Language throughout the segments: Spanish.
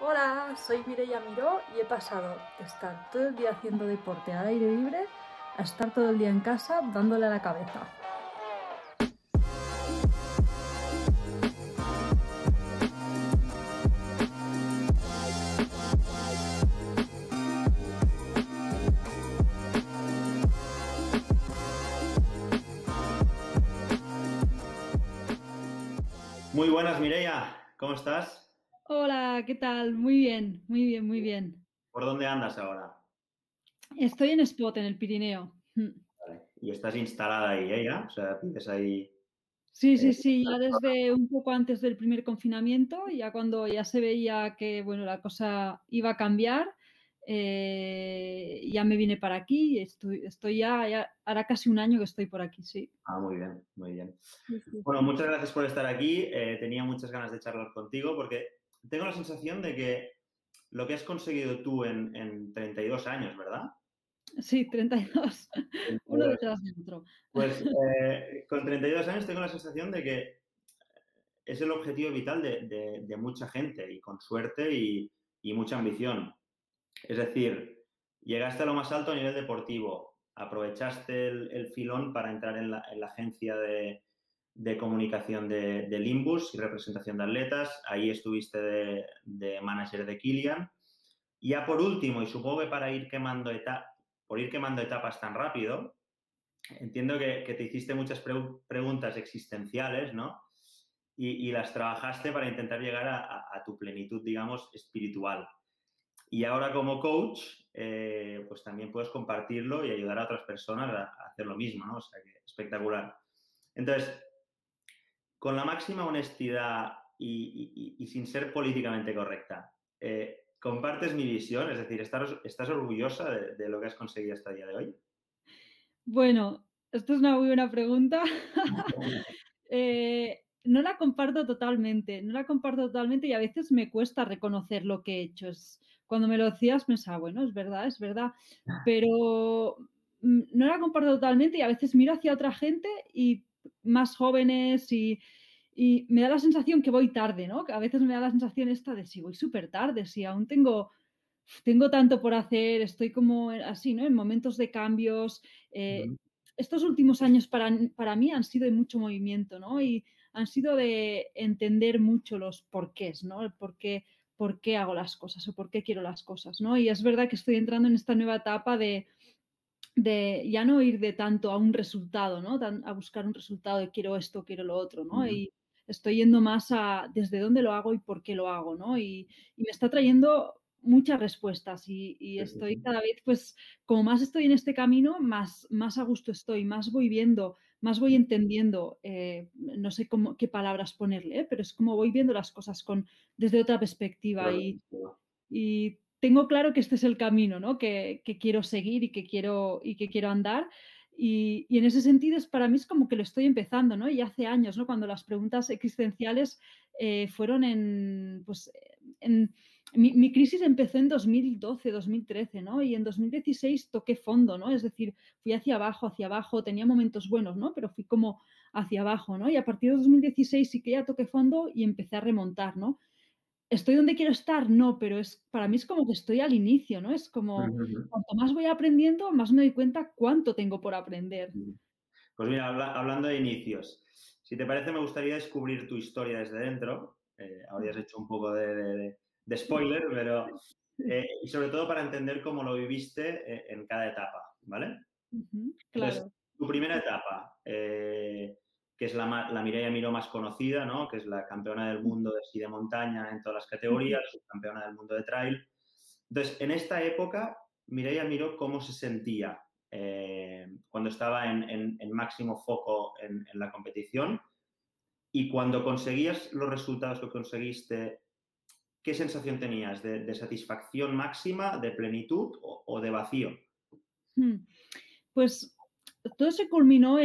Hola, soy Mireia Miró y he pasado de estar todo el día haciendo deporte al aire libre a estar todo el día en casa dándole a la cabeza. Muy buenas, Mireia, ¿cómo estás? Hola, ¿qué tal? Muy bien, muy bien, muy bien. ¿Por dónde andas ahora? Estoy en Espot, en el Pirineo. Vale. Y estás instalada ahí, ¿eh? ¿Ya? O sea, vives ahí... Sí, ya desde un poco antes del primer confinamiento, ya cuando ya se veía que, bueno, la cosa iba a cambiar, ya me vine para aquí y estoy ya, hará casi un año que estoy por aquí, sí. Ah, muy bien, muy bien. Sí. Bueno, muchas gracias por estar aquí. Tenía muchas ganas de charlar contigo porque tengo la sensación de que lo que has conseguido tú en 32 años, ¿verdad? Sí, 32. Uno detrás del otro. Pues con 32 años tengo la sensación de que es el objetivo vital de mucha gente y con suerte y mucha ambición. Es decir, llegaste a lo más alto a nivel deportivo, aprovechaste el filón para entrar en la agencia de comunicación de Lymbus y representación de atletas, ahí estuviste de manager de Kilian. Y ya por último, y supongo que para ir quemando etapas tan rápido, entiendo que te hiciste muchas preguntas existenciales, ¿no? Y las trabajaste para intentar llegar a tu plenitud, digamos, espiritual. Y ahora como coach, pues también puedes compartirlo y ayudar a otras personas a hacer lo mismo, ¿no? O sea, que espectacular. Entonces, con la máxima honestidad y sin ser políticamente correcta, ¿compartes mi visión? Es decir, ¿estás orgullosa de lo que has conseguido hasta el día de hoy? Bueno, esto es una muy buena pregunta. No la comparto totalmente y a veces me cuesta reconocer lo que he hecho. Cuando me lo decías pensaba, bueno, es verdad, pero no la comparto totalmente y a veces miro hacia otra gente y más jóvenes y me da la sensación que voy tarde, ¿no? A veces me da la sensación esta de si voy súper tarde, si aún tengo tanto por hacer, estoy como así, ¿no? En momentos de cambios. Estos últimos años para mí han sido de mucho movimiento, ¿no? Y han sido de entender mucho los porqués, ¿no? El por qué hago las cosas o por qué quiero las cosas, ¿no? Y es verdad que estoy entrando en esta nueva etapa de ya no ir de tanto a un resultado, ¿no? A buscar un resultado de quiero esto, quiero lo otro, ¿no? Y estoy yendo más a desde dónde lo hago y por qué lo hago, ¿no? Y me está trayendo muchas respuestas y estoy cada vez, pues, como más estoy en este camino, más a gusto estoy, más voy viendo, más voy entendiendo, no sé qué palabras ponerle, pero es como voy viendo las cosas desde otra perspectiva. Claro. Y tengo claro que este es el camino, ¿no? que quiero seguir y que quiero andar. Y en ese sentido, para mí es como que lo estoy empezando, ¿no? Y hace años, ¿no? Cuando las preguntas existenciales fueron mi crisis empezó en 2012, 2013, ¿no? Y en 2016 toqué fondo, ¿no? Es decir, fui hacia abajo, tenía momentos buenos, ¿no? Pero fui como hacia abajo, ¿no? Y a partir de 2016 sí que ya toqué fondo y empecé a remontar, ¿no? ¿Estoy donde quiero estar? No, pero para mí es como que estoy al inicio, ¿no? Es como, cuanto más voy aprendiendo, más me doy cuenta cuánto tengo por aprender. Pues mira, hablando de inicios, si te parece, me gustaría descubrir tu historia desde dentro. Ahora ya has hecho un poco de spoiler, pero y sobre todo para entender cómo lo viviste en cada etapa, ¿vale? Claro. Entonces, tu primera etapa, que es la Mireia Miró más conocida, ¿no? Que es la campeona del mundo de esquí de montaña en todas las categorías, subcampeona del mundo de trail. Entonces, en esta época, Mireia Miró cómo se sentía cuando estaba en máximo foco en la competición y cuando conseguías los resultados que conseguiste, ¿qué sensación tenías? ¿De satisfacción máxima, de plenitud o de vacío? Pues... todo se culminó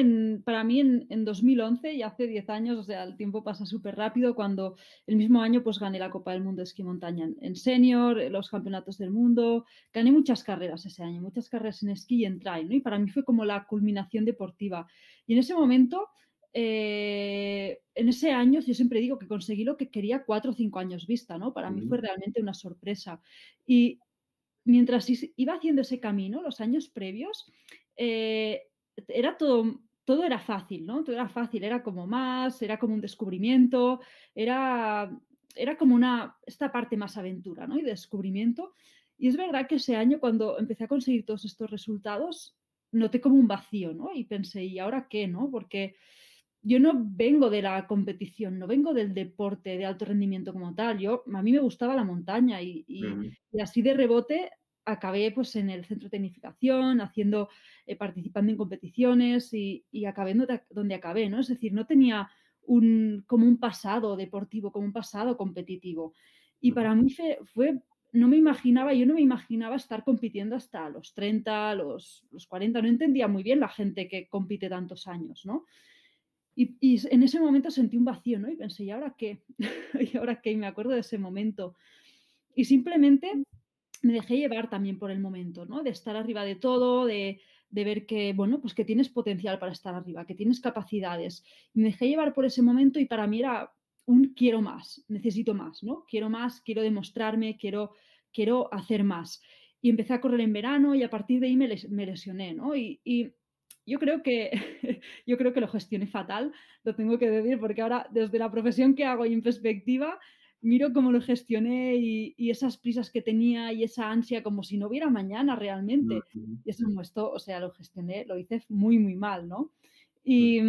para mí en 2011, ya hace 10 años, o sea, el tiempo pasa súper rápido, cuando el mismo año pues gané la Copa del Mundo de Esquí Montaña en senior, los campeonatos del mundo, gané muchas carreras ese año, muchas carreras en esquí y en trail, ¿no? Y para mí fue como la culminación deportiva. Y en ese momento en ese año, yo siempre digo que conseguí lo que quería 4 o 5 años vista, ¿no? Para mí fue realmente una sorpresa. Y mientras iba haciendo ese camino, los años previos, era todo era fácil, ¿no? Todo era fácil, era como más, era como un descubrimiento, era como esta parte más aventura, ¿no? Y descubrimiento. Y es verdad que ese año, cuando empecé a conseguir todos estos resultados, noté como un vacío, ¿no? Y pensé, ¿y ahora qué, no? Porque yo no vengo de la competición, no vengo del deporte de alto rendimiento como tal. A mí me gustaba la montaña y así de rebote acabé pues en el centro de tecnificación, participando en competiciones y acabé donde acabé, ¿no? Es decir, no tenía como un pasado deportivo, como un pasado competitivo. Y para mí yo no me imaginaba estar compitiendo hasta los 30, los 40. No entendía muy bien la gente que compite tantos años, ¿no? Y en ese momento sentí un vacío, ¿no? Y pensé, ¿y ahora qué? ¿Y ahora qué? Y me acuerdo de ese momento. Y simplemente me dejé llevar también por el momento, ¿no? De estar arriba de todo, de ver que, bueno, pues que tienes potencial para estar arriba, que tienes capacidades. Me dejé llevar por ese momento y para mí era un quiero más, necesito más, ¿no? Quiero más, quiero demostrarme, quiero hacer más. Y empecé a correr en verano y a partir de ahí me lesioné, ¿no? Y yo creo que lo gestioné fatal, lo tengo que decir, porque ahora desde la profesión que hago y en perspectiva, miro cómo lo gestioné y esas prisas que tenía y esa ansia como si no hubiera mañana realmente. Y eso es esto, o sea, lo gestioné, lo hice muy, muy mal, ¿no? Y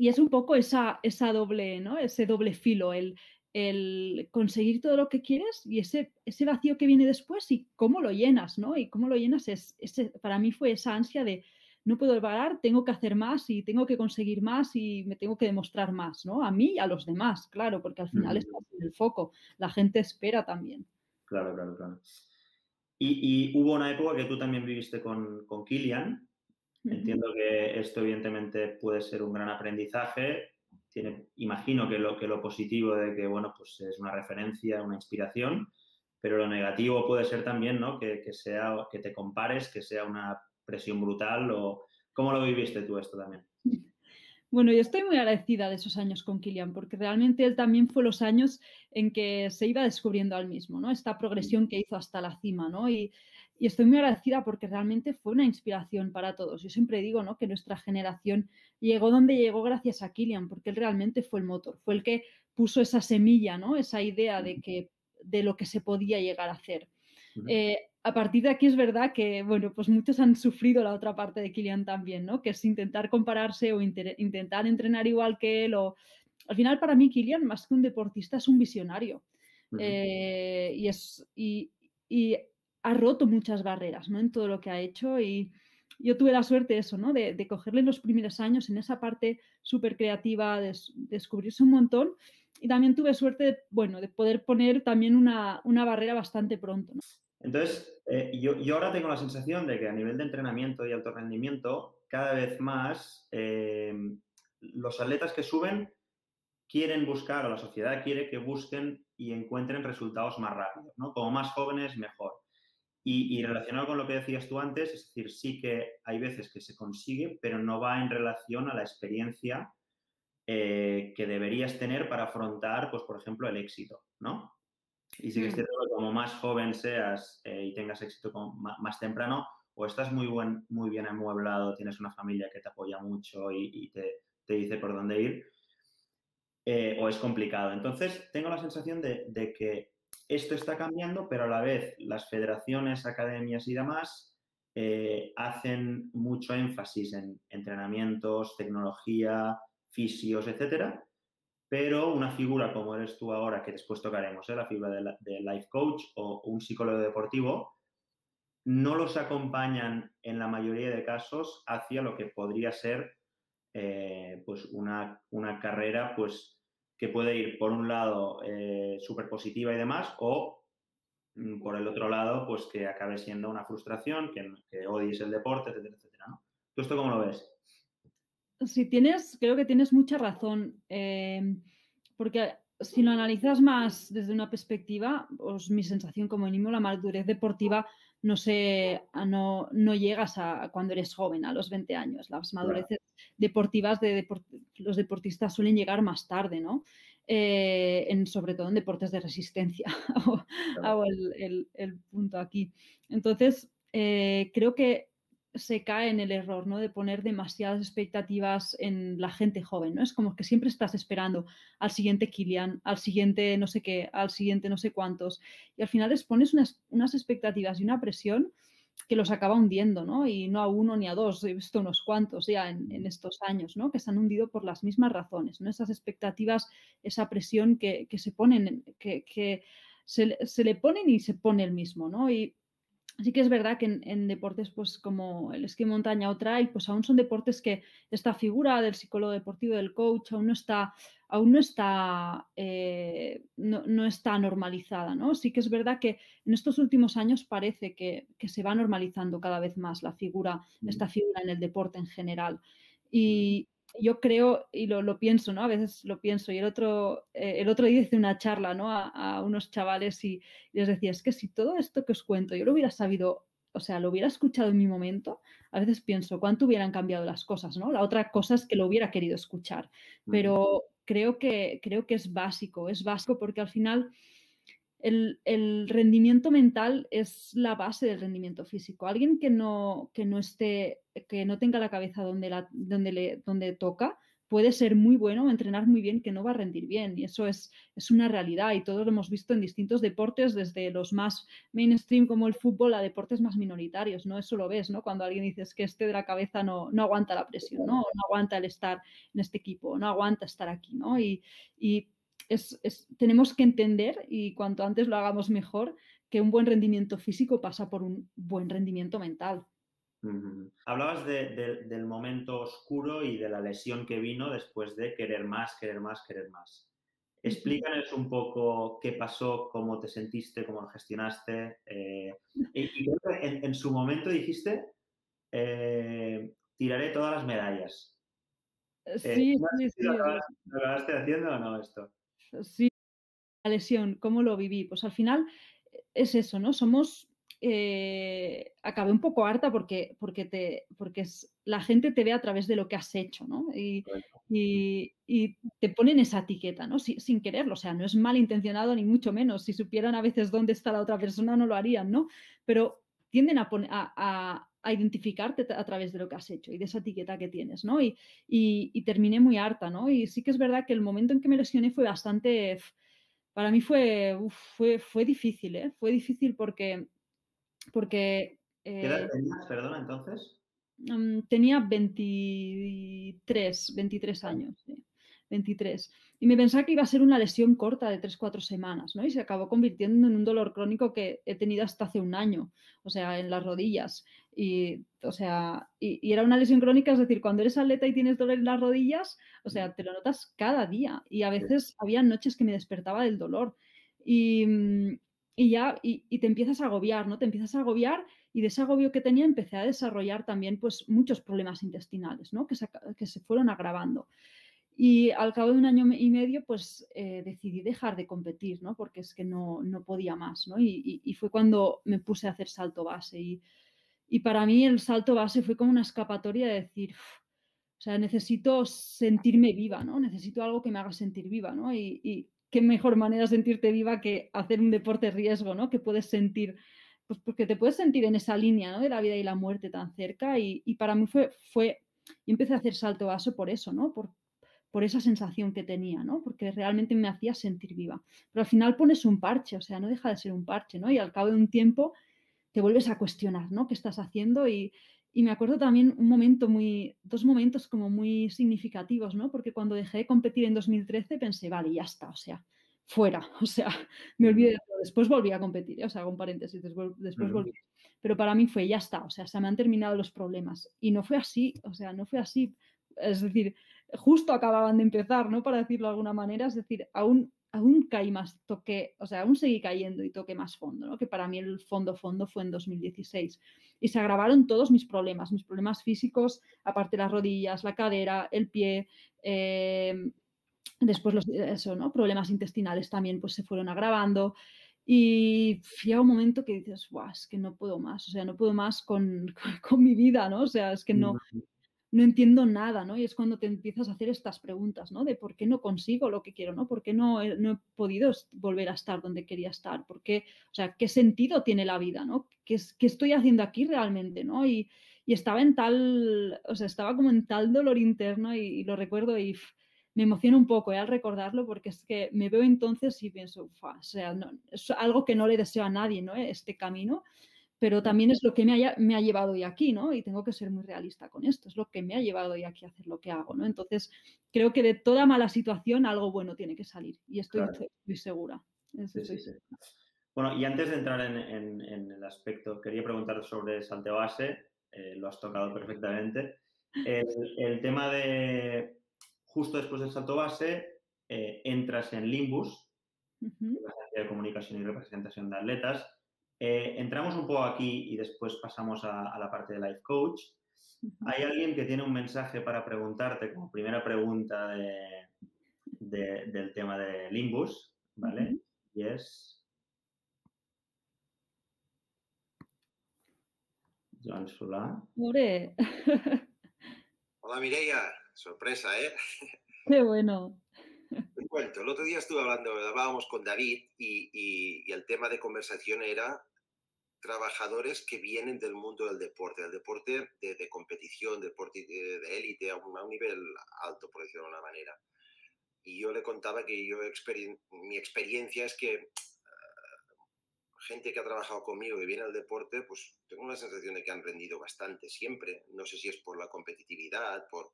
es un poco esa doble, ¿no? Ese doble filo, el conseguir todo lo que quieres y ese vacío que viene después y cómo lo llenas, ¿no? Y cómo lo llenas para mí fue esa ansia de no puedo parar, tengo que hacer más y tengo que conseguir más y me tengo que demostrar más, ¿no? A mí y a los demás, claro, porque al final está en el foco. La gente espera también. Claro, claro, claro. Y hubo una época que tú también viviste con Kilian. Entiendo que esto evidentemente puede ser un gran aprendizaje. Imagino que lo positivo de que, bueno, pues es una referencia, una inspiración, pero lo negativo puede ser también, ¿no? Que te compares, que sea una presión brutal o... ¿Cómo lo viviste tú esto también? Bueno, yo estoy muy agradecida de esos años con Kilian porque realmente él también fue los años en que se iba descubriendo al mismo, ¿no? Esta progresión que hizo hasta la cima, ¿no? Y estoy muy agradecida porque realmente fue una inspiración para todos. Yo siempre digo, ¿no? Que nuestra generación llegó donde llegó gracias a Kilian porque él realmente fue el motor, fue el que puso esa semilla, ¿no? Esa idea de lo que se podía llegar a hacer. A partir de aquí es verdad que, bueno, pues muchos han sufrido la otra parte de Kilian también, ¿no? Que es intentar compararse o intentar entrenar igual que él. Al final, para mí, Kilian, más que un deportista, es un visionario. Y ha roto muchas barreras, ¿no? En todo lo que ha hecho. Y yo tuve la suerte eso, ¿no? De cogerle los primeros años en esa parte súper creativa, de descubrirse un montón. Y también tuve suerte, de poder poner también una barrera bastante pronto, ¿no? Entonces, yo ahora tengo la sensación de que a nivel de entrenamiento y alto rendimiento, cada vez más los atletas que suben quieren buscar, o la sociedad quiere que busquen y encuentren resultados más rápidos, ¿no? Como más jóvenes, mejor. Y relacionado con lo que decías tú antes, es decir, sí que hay veces que se consigue, pero no va en relación a la experiencia que deberías tener para afrontar, pues, por ejemplo, el éxito, ¿no? Y sí que es cierto que como más joven seas y tengas éxito más temprano, o estás muy bien amueblado, tienes una familia que te apoya mucho y te dice por dónde ir, o es complicado. Entonces, tengo la sensación de que esto está cambiando, pero a la vez las federaciones, academias y demás hacen mucho énfasis en entrenamientos, tecnología, fisios, etcétera. Pero una figura como eres tú ahora, que después tocaremos, la figura de life coach o un psicólogo deportivo, no los acompañan en la mayoría de casos hacia lo que podría ser pues una carrera pues, que puede ir por un lado súper positiva y demás, o por el otro lado pues que acabe siendo una frustración, que odies el deporte, etcétera, etcétera, ¿no? ¿Tú esto cómo lo ves? Sí, creo que tienes mucha razón, porque si lo analizas más desde una perspectiva, mi sensación como mínimo, la madurez deportiva no sé, no llegas a cuando eres joven, a los 20 años. Las madureces deportivas los deportistas suelen llegar más tarde, ¿no? Sobre todo en deportes de resistencia. Hago el punto aquí. Entonces, creo que se cae en el error, ¿no?, de poner demasiadas expectativas en la gente joven, ¿no? Es como que siempre estás esperando al siguiente Kilian, al siguiente no sé qué, al siguiente no sé cuántos. Y al final les pones unas expectativas y una presión que los acaba hundiendo, ¿no? Y no a uno ni a dos, he visto unos cuantos ya en estos años, ¿no?, que se han hundido por las mismas razones, ¿no? Esas expectativas, esa presión que se ponen, que se le ponen y se pone el mismo, ¿no? Y así que es verdad que en deportes pues como el esquí montaña o trail, pues aún son deportes que esta figura del psicólogo deportivo, del coach, aún no está normalizada, ¿no? Sí que es verdad que en estos últimos años parece que se va normalizando cada vez más la figura, esta figura en el deporte en general. Y yo creo, y lo pienso, ¿no? A veces lo pienso, y el otro día hice una charla, ¿no?, a unos chavales y les decía, es que si todo esto que os cuento yo lo hubiera sabido, o sea, lo hubiera escuchado en mi momento, a veces pienso cuánto hubieran cambiado las cosas, ¿no? La otra cosa es que lo hubiera querido escuchar, pero creo que es básico porque al final el rendimiento mental es la base del rendimiento físico. Alguien que no tenga la cabeza donde toca, puede ser muy bueno, entrenar muy bien, que no va a rendir bien. Y eso es una realidad, y todos lo hemos visto en distintos deportes, desde los más mainstream como el fútbol a deportes más minoritarios, ¿no? Eso lo ves, ¿no? Cuando alguien dice, es que este de la cabeza no aguanta la presión, ¿no? No aguanta el estar en este equipo, no aguanta estar aquí, ¿no? Y tenemos que entender, y cuanto antes lo hagamos mejor, que un buen rendimiento físico pasa por un buen rendimiento mental. Hablabas del momento oscuro y de la lesión que vino después de querer más, querer más, querer más. Explícanos un poco qué pasó, cómo te sentiste, cómo lo gestionaste. Y en su momento dijiste, tiraré todas las medallas. Sí, sí. ¿Lo acabaste haciendo o no esto? Sí, la lesión, ¿cómo lo viví? Pues al final es eso, ¿no? Acabé un poco harta porque la gente te ve a través de lo que has hecho, ¿no? Y te ponen esa etiqueta, ¿no? Sin quererlo, o sea, no es malintencionado ni mucho menos. Si supieran a veces dónde está la otra persona no lo harían, ¿no? Pero tienden a identificarte a través de lo que has hecho y de esa etiqueta que tienes, ¿no? Y terminé muy harta, ¿no? Y sí que es verdad que el momento en que me lesioné fue bastante... Para mí fue difícil, ¿eh? Fue difícil porque ¿qué edad tenías, perdona, entonces? Tenía 23 años, ¿sí? 23. Y me pensaba que iba a ser una lesión corta de 3-4 semanas, ¿no? Y se acabó convirtiendo en un dolor crónico que he tenido hasta hace un año, o sea, en las rodillas. Y era una lesión crónica, es decir, cuando eres atleta y tienes dolor en las rodillas, o sea, te lo notas cada día. Y a veces había noches que me despertaba del dolor. Y te empiezas a agobiar, ¿no? Te empiezas a agobiar, y de ese agobio que tenía empecé a desarrollar también, pues, muchos problemas intestinales, ¿no? Que se fueron agravando. Y al cabo de un año y medio, pues decidí dejar de competir, ¿no? Porque es que no podía más, ¿no? Y fue cuando me puse a hacer salto base. Y para mí el salto base fue como una escapatoria de decir, o sea, necesito sentirme viva, ¿no? Necesito algo que me haga sentir viva, ¿no? Y qué mejor manera de sentirte viva que hacer un deporte riesgo, ¿no? Que puedes sentir, pues porque te puedes sentir en esa línea, ¿no? De la vida y la muerte tan cerca. Y para mí yo empecé a hacer salto base por eso, ¿no? Por esa sensación que tenía, ¿no? Porque realmente me hacía sentir viva. Pero al final pones un parche, o sea, no deja de ser un parche, ¿no? Y al cabo de un tiempo te vuelves a cuestionar, ¿no? ¿Qué estás haciendo? Y me acuerdo también dos momentos como muy significativos, ¿no? Porque cuando dejé de competir en 2013 pensé, vale, ya está, o sea, fuera, o sea, me olvidé de todo. Después volví a competir, ¿eh? O sea, hago un paréntesis, después volví. Pero para mí fue, ya está, o sea, se me han terminado los problemas. Y no fue así, o sea, no fue así. Es decir, justo acababan de empezar, ¿no? Para decirlo de alguna manera, es decir, aún caí más, aún seguí cayendo y toqué más fondo, ¿no? Que para mí el fondo fue en 2016. Y se agravaron todos mis problemas físicos, aparte las rodillas, la cadera, el pie, después problemas intestinales también pues se fueron agravando. Y llega un momento que dices, guau, es que no puedo más, o sea, no puedo más con mi vida, ¿no? O sea, es que no entiendo nada, ¿no? Y es cuando te empiezas a hacer estas preguntas, ¿no? De por qué no consigo lo que quiero, ¿no? ¿Por qué no he podido volver a estar donde quería estar? ¿Por qué? O sea, ¿qué sentido tiene la vida, ¿no? ¿Qué estoy haciendo aquí realmente, ¿no? Y estaba en tal, o sea, estaba como en tal dolor interno y lo recuerdo y me emociono un poco al recordarlo porque es que me veo entonces y pienso, o sea, no, es algo que no le deseo a nadie, ¿no? Este camino. Pero también es lo que me ha llevado hoy aquí, ¿no? Y tengo que ser muy realista con esto. Es lo que me ha llevado hoy aquí a hacer lo que hago, ¿no? Entonces, creo que de toda mala situación algo bueno tiene que salir. Y estoy, claro, muy segura. Sí. Bueno, y antes de entrar en el aspecto, quería preguntar sobre salteo base. Lo has tocado perfectamente. El tema de, justo después del salto base, entras en Lymbus, la agencia de comunicación y representación de atletas. Entramos un poco aquí y después pasamos a la parte de Life Coach. ¿Hay alguien que tiene un mensaje para preguntarte como primera pregunta del tema de Lymbus? ¿Vale? Y es Joan Solà Moré. Hola, Mireia. Sorpresa, ¿eh? Qué bueno. Te cuento, el otro día hablábamos con David y el tema de conversación era trabajadores que vienen del mundo del deporte de competición, deporte de élite, a un nivel alto, por decirlo de una manera. Y yo le contaba que mi experiencia es que gente que ha trabajado conmigo que viene al deporte, pues tengo la sensación de que han rendido bastante siempre. No sé si es por la competitividad, por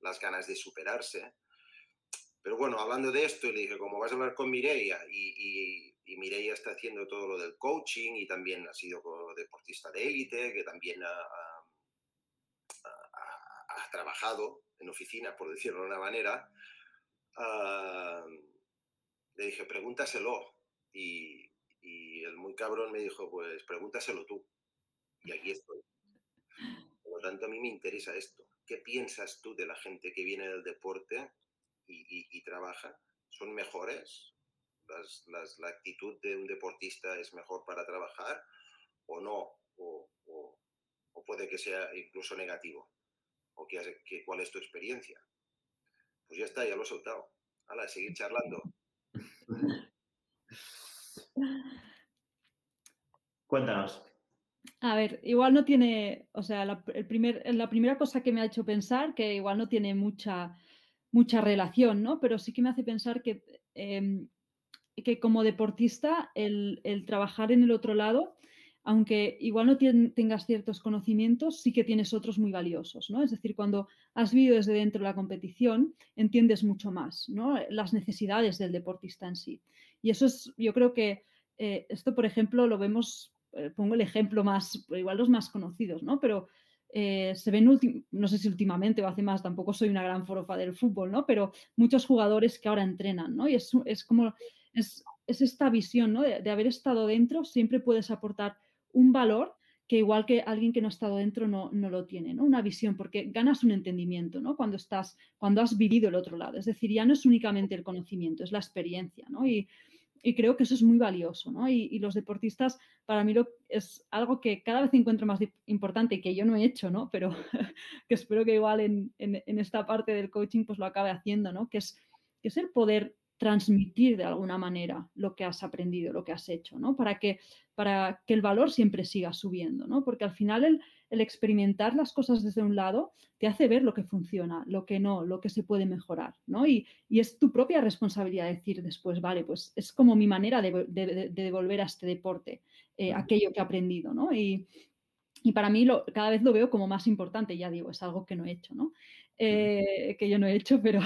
las ganas de superarse. Pero bueno, hablando de esto, le dije, como vas a hablar con Mireia, y Mireia está haciendo todo lo del coaching y también ha sido deportista de élite, que también ha trabajado en oficina, por decirlo de una manera, le dije, pregúntaselo. Y el muy cabrón me dijo, pues pregúntaselo tú. Y aquí estoy. Por lo tanto, a mí me interesa esto. ¿Qué piensas tú de la gente que viene del deporte y trabaja? ¿Son mejores? ¿La actitud de un deportista es mejor para trabajar o no? ¿O puede que sea incluso negativo? ¿O cuál es tu experiencia? Pues ya está, ya lo he soltado. Hala, seguir charlando. Cuéntanos. A ver, igual no tiene, o sea, la primera cosa que me ha hecho pensar que igual no tiene mucha relación, ¿no? Pero sí que me hace pensar que como deportista el trabajar en el otro lado, aunque igual no tengas ciertos conocimientos, sí que tienes otros muy valiosos, ¿no? Es decir, cuando has vivido desde dentro la competición, entiendes mucho más, ¿no? Las necesidades del deportista en sí. Y eso es, yo creo que esto, por ejemplo, lo vemos, pongo el ejemplo más, igual los más conocidos, ¿no? Pero se ven, no sé si últimamente o hace más, tampoco soy una gran forofa del fútbol, ¿no? Pero muchos jugadores que ahora entrenan, ¿no? Y es esta visión, ¿no? De haber estado dentro, siempre puedes aportar un valor que igual que alguien que no ha estado dentro no lo tiene, ¿no? Una visión, porque ganas un entendimiento, ¿no? Cuando has vivido el otro lado. Es decir, ya no es únicamente el conocimiento, es la experiencia, ¿no? Y creo que eso es muy valioso, ¿no? Y los deportistas, para mí es algo que cada vez encuentro más importante, que yo no he hecho, ¿no? Pero que espero que igual en esta parte del coaching pues lo acabe haciendo, ¿no? Que es el poder transmitir de alguna manera lo que has aprendido, lo que has hecho, ¿no? Para que el valor siempre siga subiendo, ¿no? Porque al final el experimentar las cosas desde un lado te hace ver lo que funciona, lo que no, lo que se puede mejorar, ¿no? Y es tu propia responsabilidad decir después, vale, pues es como mi manera de devolver a este deporte aquello que he aprendido, ¿no? Y para mí cada vez lo veo como más importante, ya digo, es algo que no he hecho, ¿no? Que yo no he hecho, pero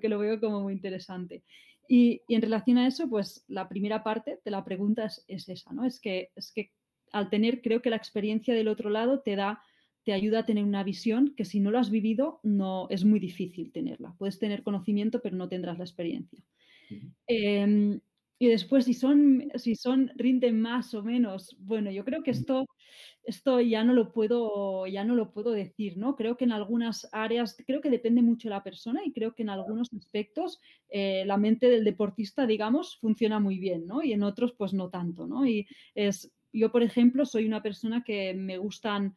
que lo veo como muy interesante. Y en relación a eso, pues la primera parte de la pregunta es esa, ¿no? Es que al tener, creo que la experiencia del otro lado te ayuda a tener una visión que si no lo has vivido, no es muy difícil tenerla. Puedes tener conocimiento, pero no tendrás la experiencia. Y después, rinden más o menos. Bueno, yo creo que esto ya no lo puedo decir, ¿no? Creo que en algunas áreas, creo que depende mucho de la persona y creo que en algunos aspectos la mente del deportista, digamos, funciona muy bien, ¿no? Y en otros, pues no tanto, ¿no? Y yo, por ejemplo, soy una persona que me gusta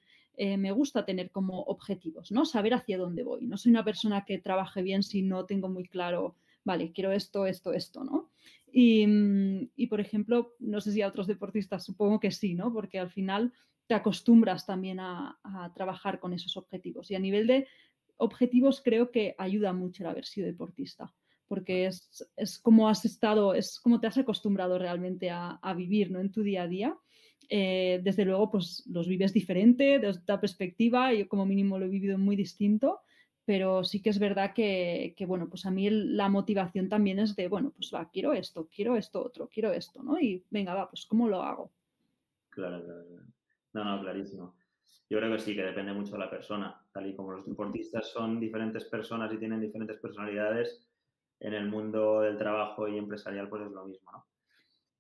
tener como objetivos, ¿no? Saber hacia dónde voy. No soy una persona que trabaje bien si no tengo muy claro, vale, quiero esto, ¿no? Y, por ejemplo, no sé si a otros deportistas, supongo que sí, ¿no? Porque al final te acostumbras también a trabajar con esos objetivos. Y a nivel de objetivos creo que ayuda mucho el haber sido deportista, porque es como te has acostumbrado realmente a vivir, ¿no? En tu día a día. Desde luego, pues los vives diferente, desde otra perspectiva. Yo como mínimo lo he vivido muy distinto. Pero sí que es verdad que bueno, pues a mí la motivación también es de, bueno, pues va, quiero esto, ¿no? Y venga, va, pues ¿cómo lo hago? Claro. No, clarísimo. Yo creo que sí, que depende mucho de la persona. Tal y como los deportistas son diferentes personas y tienen diferentes personalidades, en el mundo del trabajo y empresarial pues es lo mismo, ¿no?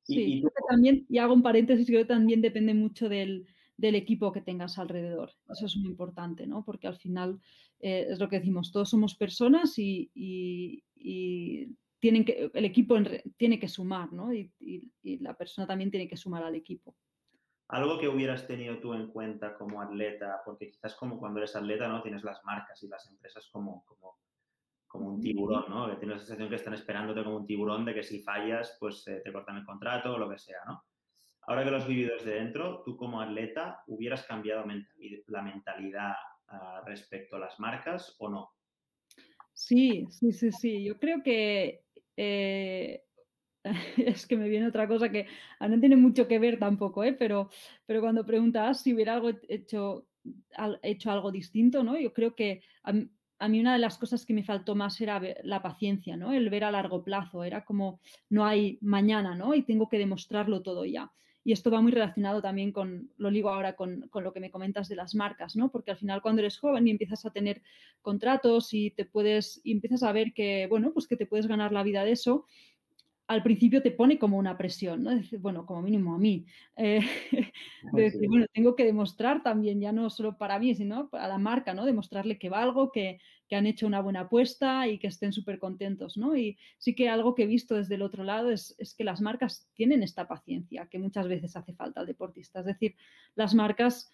Sí, y tú... también, y hago un paréntesis, creo que también depende mucho del equipo que tengas alrededor. Eso es muy importante, ¿no? Porque al final es lo que decimos, todos somos personas y el equipo tiene que sumar, ¿no? Y la persona también tiene que sumar al equipo. Algo que hubieras tenido tú en cuenta como atleta, porque quizás como cuando eres atleta, ¿no? Tienes las marcas y las empresas como un tiburón, ¿no? Que tienes la sensación que están esperándote como un tiburón de que si fallas, pues te cortan el contrato o lo que sea, ¿no? Ahora que lo has vivido desde dentro, tú como atleta, ¿hubieras cambiado la mentalidad respecto a las marcas o no? Sí. Yo creo que es que me viene otra cosa que no tiene mucho que ver tampoco, pero cuando preguntas si hubiera hecho algo distinto, ¿no? Yo creo que a mí una de las cosas que me faltó más era la paciencia, ¿no? El ver a largo plazo. Era como, no hay mañana, ¿no? Y tengo que demostrarlo todo ya. Y esto va muy relacionado también lo digo ahora con lo que me comentas de las marcas, ¿no? Porque al final cuando eres joven y empiezas a tener contratos y empiezas a ver que, bueno, pues que te puedes ganar la vida de eso, al principio te pone como una presión, ¿no? Es decir, bueno, como mínimo a mí. De decir, bueno, tengo que demostrar también, ya no solo para mí, sino a la marca, ¿no? Demostrarle que valgo, que han hecho una buena apuesta y que estén súper contentos, ¿no? Y sí que algo que he visto desde el otro lado es que las marcas tienen esta paciencia que muchas veces hace falta al deportista. Es decir, las marcas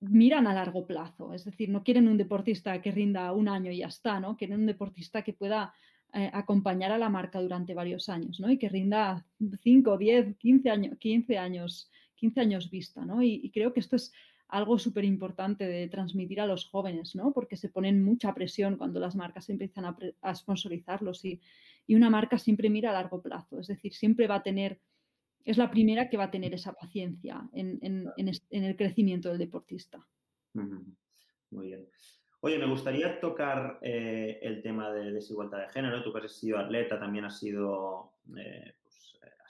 miran a largo plazo. Es decir, no quieren un deportista que rinda un año y ya está, ¿no? Quieren un deportista que pueda acompañar a la marca durante varios años, ¿no? Y que rinda 5, 10, 15 años vista, ¿no? Y creo que esto es algo súper importante de transmitir a los jóvenes, ¿no? Porque se ponen mucha presión cuando las marcas empiezan a sponsorizarlos y una marca siempre mira a largo plazo. Es decir, siempre va a tener, es la primera que va a tener esa paciencia en el crecimiento del deportista. Muy bien. Oye, me gustaría tocar el tema de desigualdad de género. Tú que has sido atleta, también has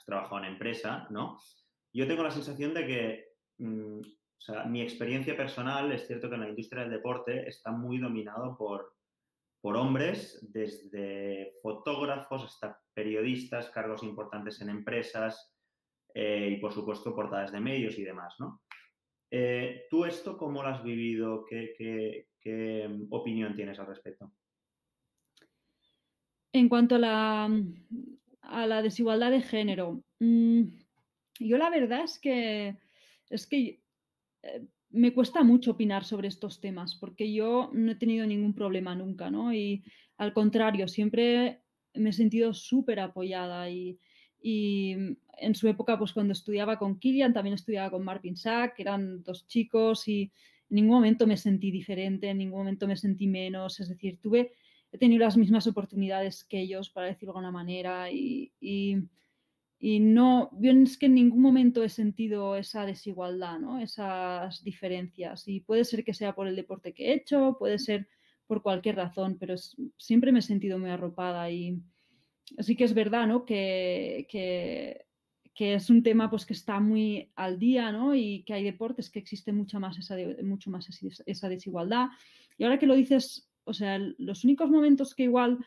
trabajado en empresa, ¿no? Yo tengo la sensación de que, o sea, mi experiencia personal, es cierto que en la industria del deporte está muy dominado por hombres, desde fotógrafos hasta periodistas, cargos importantes en empresas y, por supuesto, portadas de medios y demás, ¿no? ¿Tú esto cómo lo has vivido? ¿Qué opinión tienes al respecto? En cuanto a la desigualdad de género, yo la verdad es que me cuesta mucho opinar sobre estos temas porque yo no he tenido ningún problema nunca, ¿no? Y al contrario, siempre me he sentido súper apoyada y en su época, pues cuando estudiaba con Kilian, también estudiaba con Martin Sach, que eran dos chicos, y en ningún momento me sentí diferente, en ningún momento me sentí menos. Es decir, he tenido las mismas oportunidades que ellos, para decirlo de alguna manera, y no, es que en ningún momento he sentido esa desigualdad, ¿no? Esas diferencias. Y puede ser que sea por el deporte que he hecho, puede ser por cualquier razón, pero siempre me he sentido muy arropada y... Así que es verdad, ¿no? que es un tema, pues, que está muy al día, ¿no? Y que hay deportes que existe mucho más esa desigualdad. Y ahora que lo dices, o sea, los únicos momentos que igual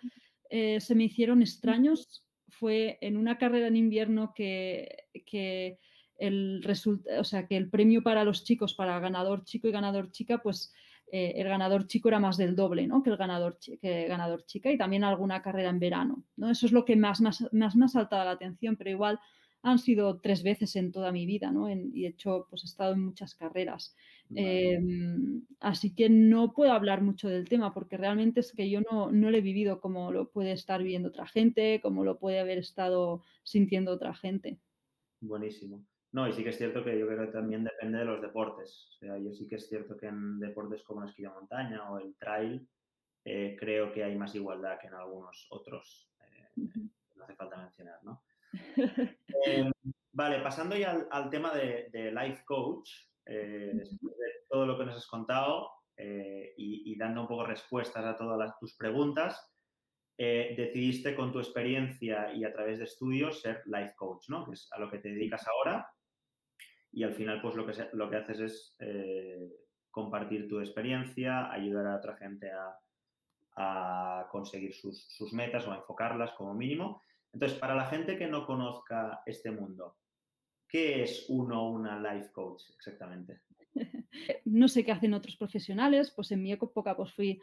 se me hicieron extraños fue en una carrera en invierno que el premio para los chicos, para ganador chico y ganador chica, pues el ganador chico era más del doble, ¿no?, que el ganador chica, y también alguna carrera en verano, ¿no? Eso es lo que más me ha saltado la atención, pero igual han sido 3 veces en toda mi vida, ¿no? Y de hecho, pues he estado en muchas carreras. Así que no puedo hablar mucho del tema porque realmente es que yo no lo he vivido como lo puede estar viviendo otra gente, como lo puede haber estado sintiendo otra gente. Buenísimo. No, y sí que es cierto que yo creo que también depende de los deportes. O sea, yo sí que es cierto que en deportes como el esquí de montaña o el trail creo que hay más igualdad que en algunos otros. No hace falta mencionar, ¿no? Vale, pasando ya al tema de Life Coach, después de todo lo que nos has contado y dando un poco respuestas a todas tus preguntas, decidiste con tu experiencia y a través de estudios ser Life Coach, ¿no? Que es a lo que te dedicas ahora, y al final pues lo que haces es compartir tu experiencia, ayudar a otra gente a conseguir sus metas o a enfocarlas como mínimo. Entonces, para la gente que no conozca este mundo, ¿qué es una life coach exactamente? No sé qué hacen otros profesionales, pues en mi época fui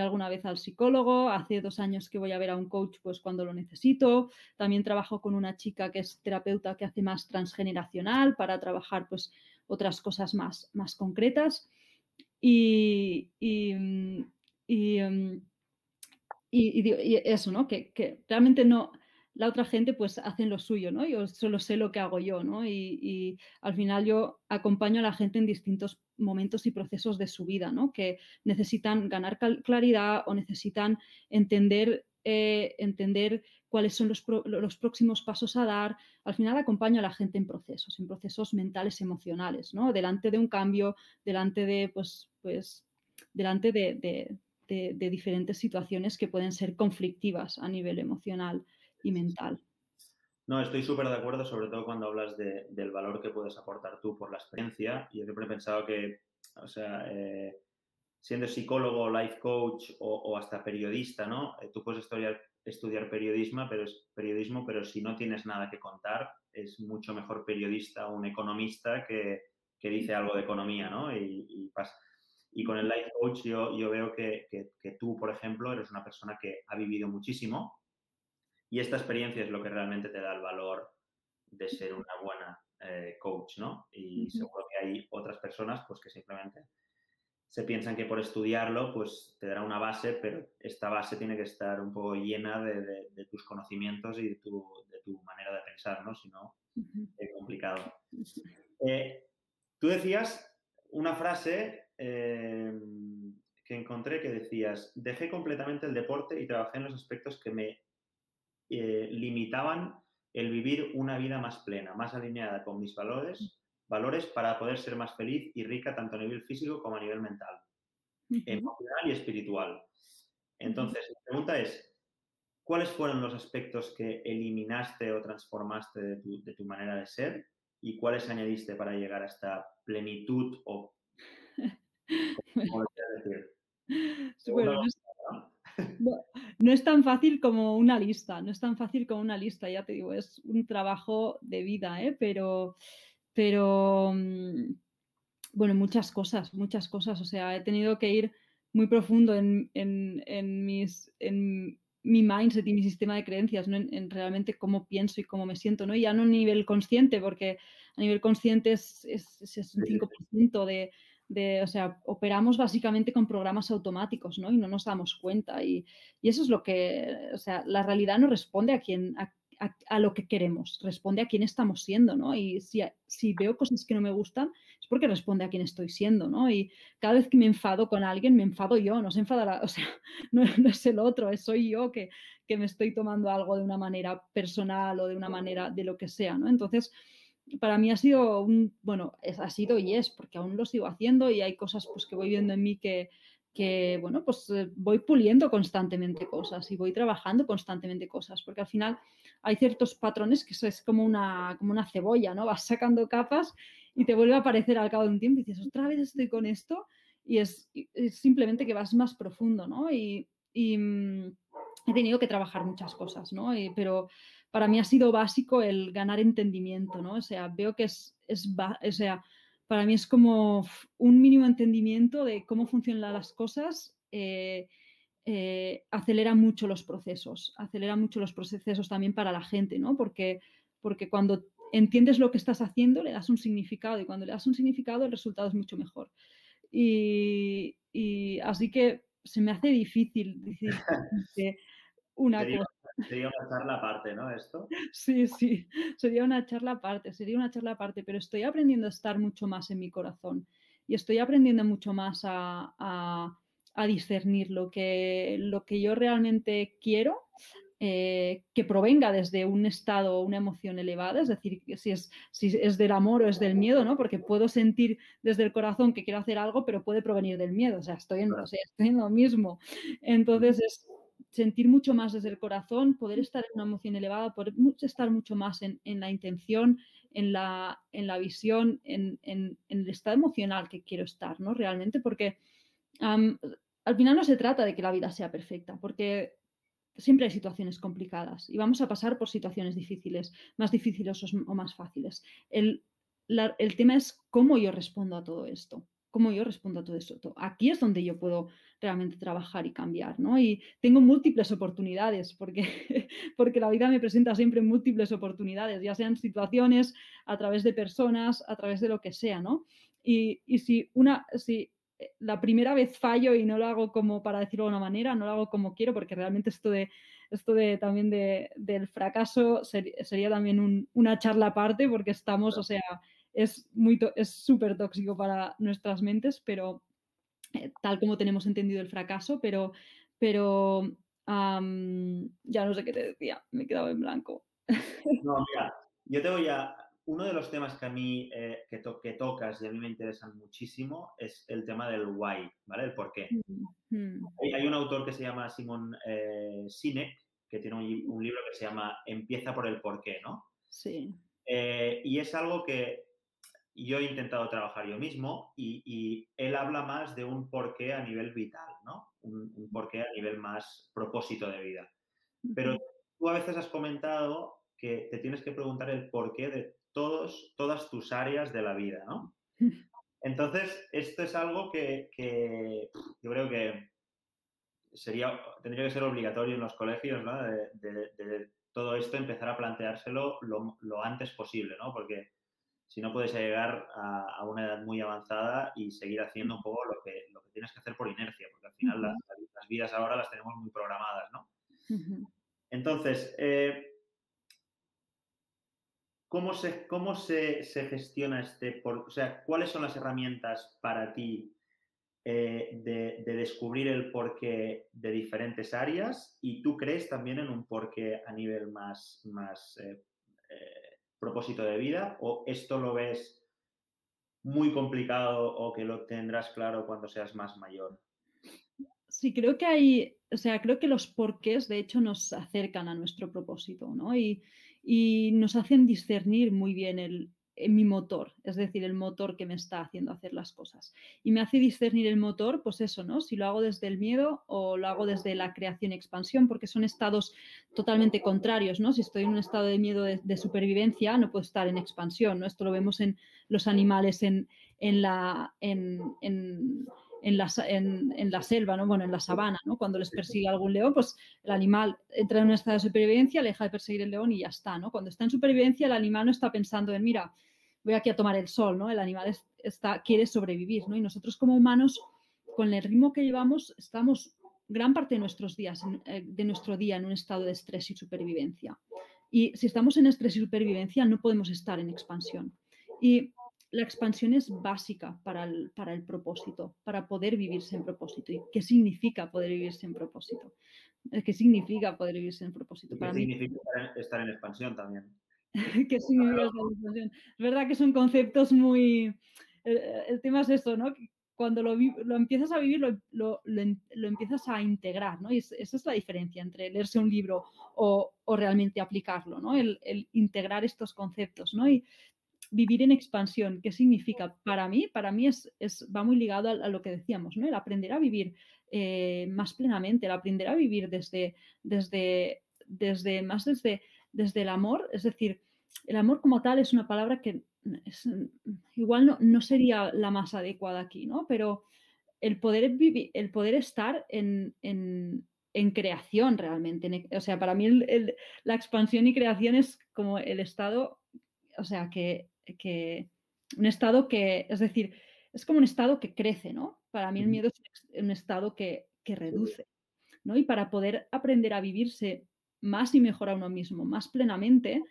alguna vez al psicólogo, hace 2 años que voy a ver a un coach pues cuando lo necesito, también trabajo con una chica que es terapeuta que hace más transgeneracional para trabajar pues otras cosas más concretas y eso, ¿no? Que realmente no... La otra gente pues hacen lo suyo, ¿no? Yo solo sé lo que hago yo, ¿no? Y al final yo acompaño a la gente en distintos momentos y procesos de su vida, ¿no? Que necesitan ganar claridad o necesitan entender cuáles son los próximos pasos a dar. Al final acompaño a la gente en procesos mentales, emocionales, ¿no? Delante de un cambio, delante de, delante de diferentes situaciones que pueden ser conflictivas a nivel emocional y mental. No, estoy súper de acuerdo, sobre todo cuando hablas del valor que puedes aportar tú por la experiencia. Yo siempre he pensado que, o sea, siendo psicólogo, life coach o hasta periodista, ¿no? Tú puedes estudiar periodismo, pero si no tienes nada que contar, es mucho mejor periodista o un economista que dice algo de economía, ¿no? Y pasa. Y con el life coach yo veo que tú, por ejemplo, eres una persona que ha vivido muchísimo. Y esta experiencia es lo que realmente te da el valor de ser una buena coach, ¿no? Y seguro que hay otras personas pues, que simplemente se piensan que por estudiarlo pues, te dará una base, pero esta base tiene que estar un poco llena de tus conocimientos y de tu manera de pensar, ¿no? Si no, es complicado. Tú decías una frase que encontré que decías: dejé completamente el deporte y trabajé en los aspectos que me limitaban el vivir una vida más plena, más alineada con mis valores para poder ser más feliz y rica tanto a nivel físico como a nivel mental, emocional y espiritual. Entonces, la pregunta es, ¿cuáles fueron los aspectos que eliminaste o transformaste de tu manera de ser y cuáles añadiste para llegar a esta plenitud o... ¿Cómo decir? Bueno, no es tan fácil como una lista, ya te digo, es un trabajo de vida, ¿eh? Pero bueno, muchas cosas, o sea, he tenido que ir muy profundo en mi mindset y mi sistema de creencias, ¿no? En realmente cómo pienso y cómo me siento, ¿no? Y ya no a nivel consciente, porque a nivel consciente es un 5% o sea, operamos básicamente con programas automáticos, ¿no? Y no nos damos cuenta y eso es lo que, o sea, la realidad no responde a lo que queremos, responde a quién estamos siendo, ¿no? Y si veo cosas que no me gustan es porque responde a quién estoy siendo, ¿no? Y cada vez que me enfado con alguien, me enfado yo, no se enfadará, o sea, no es el otro, soy yo que me estoy tomando algo de una manera personal o de una manera de lo que sea, ¿no? Entonces, para mí ha sido y es, porque aún lo sigo haciendo y hay cosas pues que voy viendo en mí que bueno, pues voy puliendo constantemente cosas y voy trabajando constantemente cosas, porque al final hay ciertos patrones que eso es como una cebolla, ¿no? Vas sacando capas y te vuelve a aparecer al cabo de un tiempo y dices, otra vez estoy con esto, y es simplemente que vas más profundo, ¿no? Y he tenido que trabajar muchas cosas, ¿no? Pero para mí ha sido básico el ganar entendimiento, ¿no? O sea, veo que para mí es como un mínimo entendimiento de cómo funcionan las cosas, acelera mucho los procesos, también para la gente, ¿no? Porque cuando entiendes lo que estás haciendo, le das un significado, y cuando le das un significado el resultado es mucho mejor. Y así que se me hace difícil decir una cosa. Sería una charla aparte, ¿no? Esto. Sí, sí, sería una charla aparte, pero estoy aprendiendo a estar mucho más en mi corazón y estoy aprendiendo mucho más a discernir lo que yo realmente quiero, que provenga desde un estado o una emoción elevada, es decir, si es del amor o es del miedo, ¿no? Porque puedo sentir desde el corazón que quiero hacer algo, pero puede provenir del miedo, o sea, estoy en lo mismo. Entonces, es sentir mucho más desde el corazón, poder estar en una emoción elevada, poder estar mucho más en la intención, en la visión, en el estado emocional que quiero estar, ¿no? Realmente, porque al final no se trata de que la vida sea perfecta, porque siempre hay situaciones complicadas y vamos a pasar por situaciones difíciles, más difíciles o más fáciles. El tema es cómo yo respondo a todo esto, Aquí es donde yo puedo realmente trabajar y cambiar, ¿no? Y tengo múltiples oportunidades porque la vida me presenta siempre múltiples oportunidades, ya sean situaciones, a través de personas, a través de lo que sea, ¿no? Y si la primera vez fallo y no lo hago como para decirlo de una manera, no lo hago como quiero, porque realmente esto del fracaso sería también una charla aparte, porque estamos, o sea, es súper tóxico para nuestras mentes, pero tal como tenemos entendido el fracaso, pero ya no sé qué te decía, me he quedado en blanco. No, mira, yo te voy a... Uno de los temas que a mí que tocas y a mí me interesan muchísimo es el tema del why, ¿vale? El por qué. Hay un autor que se llama Simón Sinek, que tiene un libro que se llama Empieza por el por qué, ¿no? Sí. Y es algo que yo he intentado trabajar yo mismo y él habla más de un por qué a nivel vital, ¿no? Un por qué a nivel más propósito de vida. Pero tú a veces has comentado que te tienes que preguntar el por qué de todas tus áreas de la vida, ¿no? Entonces, esto es algo que yo creo que tendría que ser obligatorio en los colegios, ¿no? De todo esto empezar a planteárselo lo antes posible, ¿no? Porque si no, puedes llegar a una edad muy avanzada y seguir haciendo un poco lo que tienes que hacer por inercia, porque al final las vidas ahora las tenemos muy programadas, ¿no? Entonces, ¿Cómo se gestiona o sea, cuáles son las herramientas para ti de descubrir el porqué de diferentes áreas? Y tú crees también en un porqué a nivel más propósito de vida, o esto lo ves muy complicado o que lo tendrás claro cuando seas más mayor. Sí, creo que creo que los porqués de hecho nos acercan a nuestro propósito, ¿no? Y nos hacen discernir muy bien mi motor, es decir, el motor que me está haciendo hacer las cosas. Y me hace discernir el motor, pues eso, ¿no? Si lo hago desde el miedo o lo hago desde la creación y expansión, porque son estados totalmente contrarios, ¿no? Si estoy en un estado de miedo de supervivencia, no puedo estar en expansión, ¿no? Esto lo vemos en los animales en la selva, ¿no? Bueno, en la sabana, ¿no? Cuando les persigue algún león, pues el animal entra en un estado de supervivencia, le deja de perseguir el león y ya está, ¿no? Cuando está en supervivencia, el animal no está pensando en, mira, voy aquí a tomar el sol, ¿no? El animal quiere sobrevivir, ¿no? Y nosotros como humanos, con el ritmo que llevamos, estamos gran parte de nuestro día en un estado de estrés y supervivencia. Y si estamos en estrés y supervivencia, no podemos estar en expansión. Y la expansión es básica para el propósito, para poder vivirse en propósito. ¿Y qué significa poder vivirse en propósito? ¿Qué significa poder vivirse en propósito? ¿Qué significa estar en expansión también? ¿Qué significa estar en expansión? Es verdad que son conceptos muy... El tema es eso, ¿no? Cuando lo empiezas a vivir, lo empiezas a integrar, ¿no? Y esa es la diferencia entre leerse un libro o realmente aplicarlo, ¿no? El integrar estos conceptos, ¿no? Y vivir en expansión, ¿qué significa? Para mí va muy ligado a lo que decíamos, ¿no? El aprender a vivir más plenamente, el aprender a vivir desde desde el amor. Es decir, el amor como tal es una palabra que es, igual no sería la más adecuada aquí, ¿no? Pero el poder vivir, el poder estar en creación realmente. O sea, para mí la expansión y creación es como el estado, o sea, que un estado que, es decir, es como un estado que crece, ¿no? Para mí el miedo es un estado que reduce, ¿no? Y para poder aprender a vivirse más y mejor a uno mismo, más plenamente,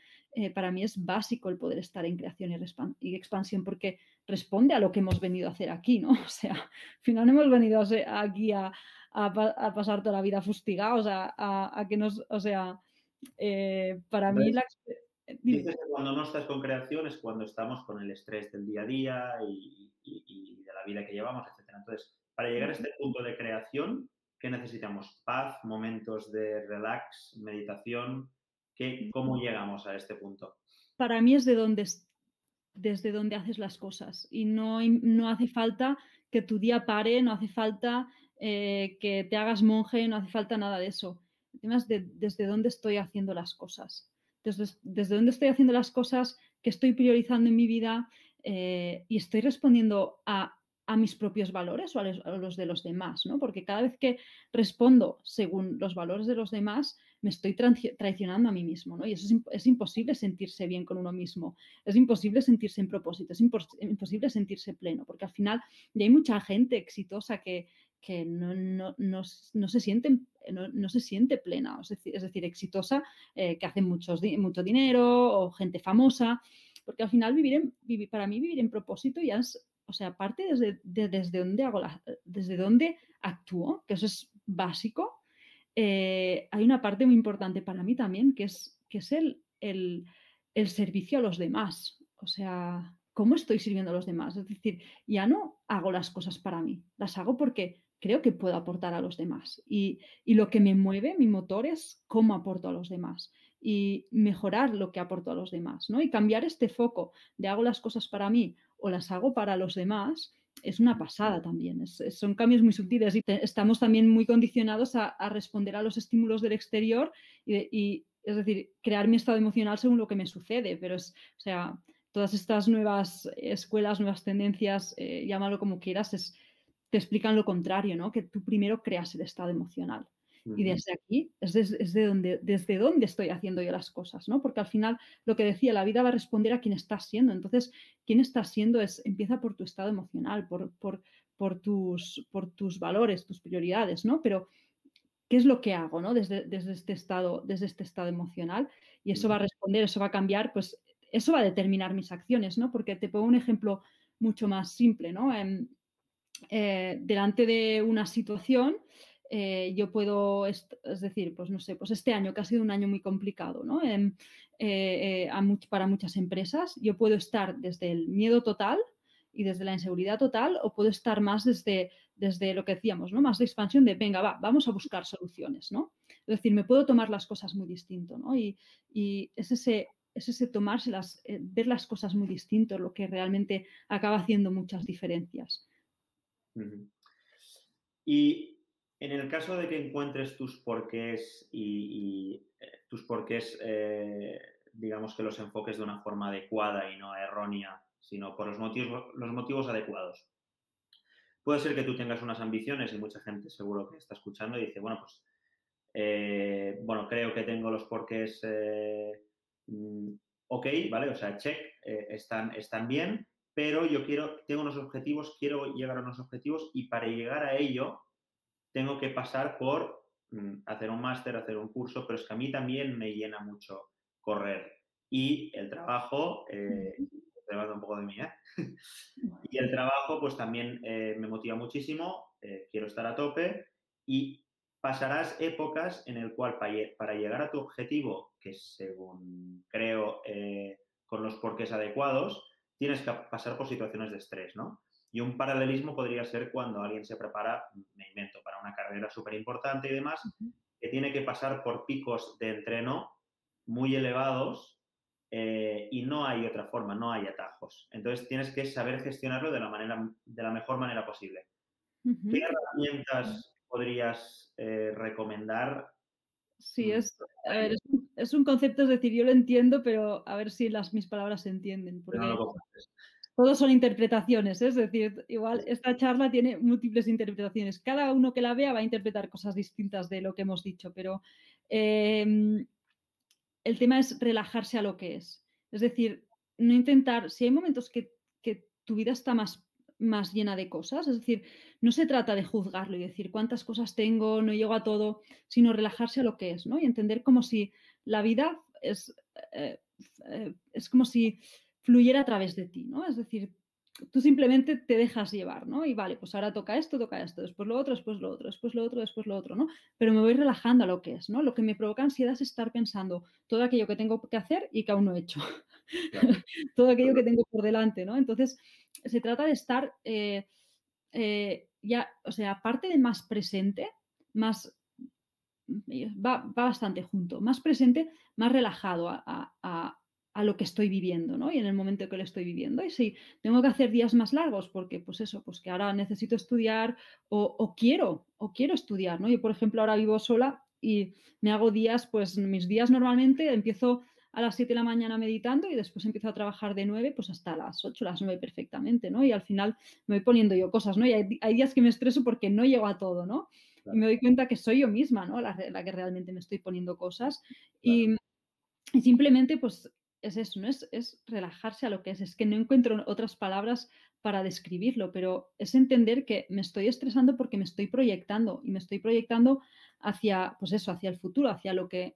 para mí es básico el poder estar en creación y expansión, porque responde a lo que hemos venido a hacer aquí, ¿no? O sea, al final hemos venido aquí a pasar toda la vida fustigados, a que nos, o sea, para mí la... Dices que cuando no estás con creación es cuando estamos con el estrés del día a día y de la vida que llevamos, etc. Entonces, para llegar a este punto de creación, ¿qué necesitamos? Paz, momentos de relax, meditación. ¿Cómo llegamos a este punto? Para mí es desde donde haces las cosas. Y no hace falta que tu día pare, no hace falta que te hagas monje, no hace falta nada de eso. El tema es desde dónde estoy haciendo las cosas. Desde dónde estoy haciendo las cosas, qué estoy priorizando en mi vida y estoy respondiendo a mis propios valores o a los de los demás, ¿no? Porque cada vez que respondo según los valores de los demás, me estoy traicionando a mí mismo, ¿no? Y eso es imposible sentirse bien con uno mismo, es imposible sentirse en propósito, es imposible sentirse pleno, porque al final ya hay mucha gente exitosa que no se siente plena, es decir, exitosa, que hace mucho dinero o gente famosa, porque al final para mí vivir en propósito ya es... O sea, aparte desde dónde actúo, que eso es básico, hay una parte muy importante para mí también, que es el servicio a los demás. O sea, ¿cómo estoy sirviendo a los demás? Es decir, ya no hago las cosas para mí, las hago porque creo que puedo aportar a los demás. Y lo que me mueve, mi motor, es cómo aporto a los demás y mejorar lo que aporto a los demás, ¿no? Y cambiar este foco de hago las cosas para mí o las hago para los demás es una pasada también. Son cambios muy sutiles y estamos también muy condicionados a responder a los estímulos del exterior y, es decir, crear mi estado emocional según lo que me sucede. Pero o sea, todas estas nuevas escuelas, nuevas tendencias, llámalo como quieras, te explican lo contrario, ¿no? Que tú primero creas el estado emocional. Y desde aquí desde donde estoy haciendo yo las cosas, ¿no? Porque al final, lo que decía, la vida va a responder a quién estás siendo. Entonces, quién estás siendo empieza por tu estado emocional, por tus valores, tus prioridades, ¿no? Pero, ¿qué es lo que hago, ¿no? desde este estado emocional. Y eso va a responder, eso va a cambiar, pues eso va a determinar mis acciones, ¿no? Porque te pongo un ejemplo mucho más simple, ¿no? Delante de una situación... yo puedo, es decir, pues no sé, pues este año que ha sido un año muy complicado, ¿no? Para muchas empresas, yo puedo estar desde el miedo total y desde la inseguridad total, o puedo estar más desde lo que decíamos, ¿no? Más de expansión de, venga, vamos a buscar soluciones, ¿no? Es decir, me puedo tomar las cosas muy distinto, ¿no? Y es ese tomárselas, ver las cosas muy distinto, lo que realmente acaba haciendo muchas diferencias. Y en el caso de que encuentres tus porqués y tus porqués, digamos que los enfoques de una forma adecuada y no errónea, sino por los motivos adecuados. Puede ser que tú tengas unas ambiciones y mucha gente seguro que está escuchando y dice, bueno, pues, creo que tengo los porqués ok, ¿vale? O sea, check, están bien, pero yo tengo unos objetivos, quiero llegar a unos objetivos y para llegar a ello... tengo que pasar por hacer un máster, hacer un curso, pero es que a mí también me llena mucho correr. Y el trabajo, te hablo un poco de mí, y el trabajo pues también me motiva muchísimo, quiero estar a tope y pasarás épocas en el cual para llegar a tu objetivo, que según creo con los porqués adecuados, tienes que pasar por situaciones de estrés, ¿no? Y un paralelismo podría ser cuando alguien se prepara, me invento, para una carrera súper importante y demás, que tiene que pasar por picos de entreno muy elevados y no hay otra forma, no hay atajos. Entonces tienes que saber gestionarlo de la mejor manera posible. ¿Qué herramientas podrías recomendar? Sí, es es un concepto, es decir, yo lo entiendo, pero a ver si mis palabras se entienden. Porque todos son interpretaciones, ¿eh? Es decir, igual esta charla tiene múltiples interpretaciones. Cada uno que la vea va a interpretar cosas distintas de lo que hemos dicho, pero el tema es relajarse a lo que es. Es decir, no intentar, si hay momentos que tu vida está más llena de cosas, es decir, no se trata de juzgarlo y decir cuántas cosas tengo, no llego a todo, sino relajarse a lo que es, ¿no? Y entender como si la vida es como si fluyera a través de ti, ¿no? Es decir, tú simplemente te dejas llevar, ¿no? Y vale, pues ahora toca esto, después lo otro, después lo otro, después lo otro, después lo otro, ¿no? Pero me voy relajando a lo que es, ¿no? Lo que me provoca ansiedad es estar pensando todo aquello que tengo que hacer y que aún no he hecho. Claro. Todo aquello que tengo por delante, ¿no? Entonces, se trata de estar ya, o sea, aparte de más presente, más va bastante junto, más presente, más relajado a lo que estoy viviendo, ¿no? Y en el momento que lo estoy viviendo. Y si tengo que hacer días más largos porque, pues eso, pues que ahora necesito estudiar o quiero estudiar, ¿no? Yo, por ejemplo, ahora vivo sola y me hago días, pues mis días normalmente empiezo a las 7 de la mañana meditando y después empiezo a trabajar de 9, pues hasta las 8, las 9 perfectamente, ¿no? Y al final me voy poniendo yo cosas, ¿no? Y hay días que me estreso porque no llego a todo, ¿no? Claro. Y me doy cuenta que soy yo misma, ¿no? La que realmente me estoy poniendo cosas. Claro. Y simplemente, pues, es eso, ¿no? Es relajarse a lo que es. Es que no encuentro otras palabras para describirlo, pero es entender que me estoy estresando porque me estoy proyectando y me estoy proyectando hacia, pues eso, hacia el futuro, hacia lo que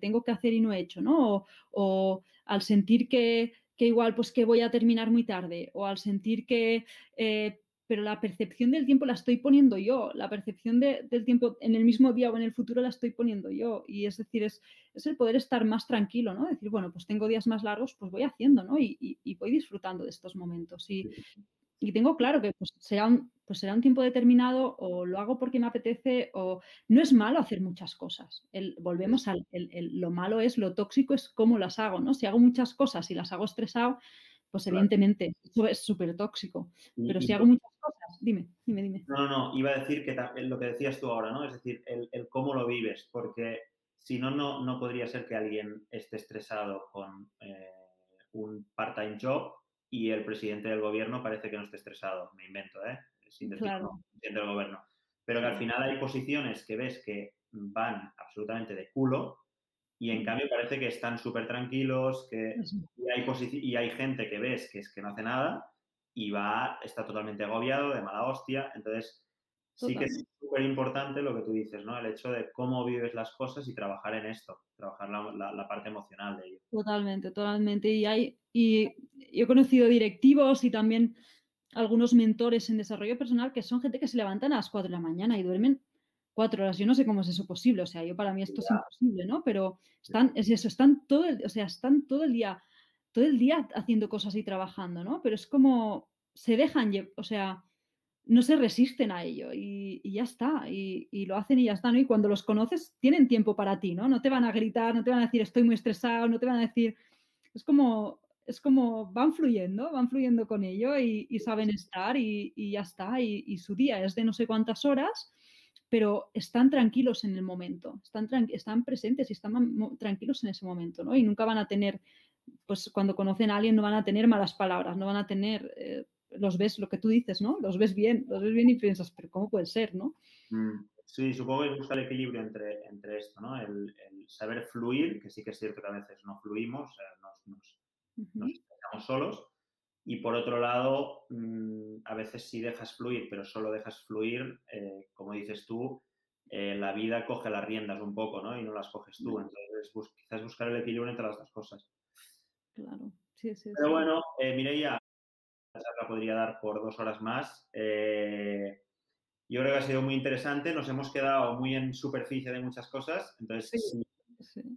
tengo que hacer y no he hecho, ¿no? O al sentir que igual pues que voy a terminar muy tarde o al sentir que... pero la percepción del tiempo la estoy poniendo yo, la percepción del tiempo en el mismo día o en el futuro la estoy poniendo yo. Y es decir, es el poder estar más tranquilo, ¿no? Decir, bueno, pues tengo días más largos, pues voy haciendo, ¿no? Y voy disfrutando de estos momentos. Y tengo claro que pues, será un tiempo determinado o lo hago porque me apetece o... No es malo hacer muchas cosas. Volvemos al... lo malo es, lo tóxico es cómo las hago, ¿no? Si hago muchas cosas y las hago estresado, pues evidentemente eso es súper tóxico. Pero si hago muchas cosas, dime. No, iba a decir que lo que decías tú ahora, ¿no? Es decir, el cómo lo vives, porque si no, no podría ser que alguien esté estresado con un part-time job y el presidente del gobierno parece que no esté estresado, me invento, ¿eh? Sin decir no, el presidente del gobierno. Pero que al final hay posiciones que ves que van absolutamente de culo. Y en cambio parece que están súper tranquilos, y hay gente que ves que es que no hace nada y está totalmente agobiado, de mala hostia. Entonces, sí que es súper importante lo que tú dices, ¿no? El hecho de cómo vives las cosas y trabajar en esto, trabajar la parte emocional de ello. Totalmente. Y yo he conocido directivos y también algunos mentores en desarrollo personal que son gente que se levantan a las 4 de la mañana y duermen 4 horas. Yo no sé cómo es eso posible, o sea, yo para mí esto es imposible, ¿no? Pero están todo el día haciendo cosas y trabajando, ¿no? Pero es como se dejan, o sea, no se resisten a ello y ya está, y lo hacen y ya está, ¿no? Y cuando los conoces tienen tiempo para ti, ¿no? No te van a gritar, no te van a decir estoy muy estresado, no te van a decir... Es como van fluyendo con ello y saben estar y ya está, y su día es de no sé cuántas horas... pero están tranquilos en el momento, están presentes y están tranquilos en ese momento, ¿no? Y nunca van a tener, pues cuando conocen a alguien no van a tener malas palabras, no van a tener, los ves, lo que tú dices, ¿no? Los ves bien y piensas, pero ¿cómo puede ser, no? Sí, supongo que busca el equilibrio entre esto, ¿no? El saber fluir, que sí que es cierto que a veces no fluimos, nos estamos solos. Y por otro lado, a veces sí dejas fluir, pero solo dejas fluir, como dices tú, la vida coge las riendas un poco, ¿no? Y no las coges tú. Entonces, quizás buscar el equilibrio entre las dos cosas. Claro, sí. Pero bueno, Mireia, la charla podría dar por 2 horas más. Yo creo que ha sido muy interesante. Nos hemos quedado muy en superficie de muchas cosas. Entonces, sí.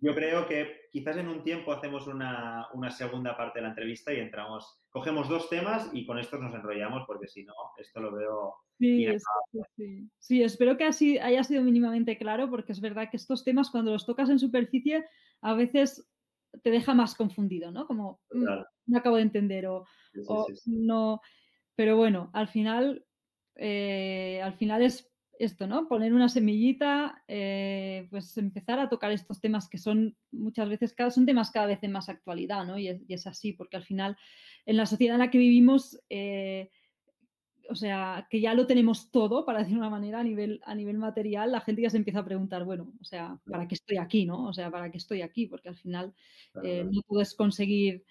Yo creo que quizás en un tiempo hacemos una segunda parte de la entrevista y cogemos 2 temas y con estos nos enrollamos porque si no, esto lo veo... Sí, espero que así haya sido mínimamente claro porque es verdad que estos temas cuando los tocas en superficie a veces te deja más confundido, ¿no? Como claro. No acabo de entender o no... Pero bueno, al final es esto, ¿no? Poner una semillita, pues empezar a tocar estos temas que son muchas veces, son temas cada vez de más actualidad, ¿no? Y es así, porque al final en la sociedad en la que vivimos, o sea, que ya lo tenemos todo, para decir una manera, a nivel material, la gente ya se empieza a preguntar, bueno, o sea, ¿para qué estoy aquí, no? O sea, ¿para qué estoy aquí? Porque al final no puedes conseguir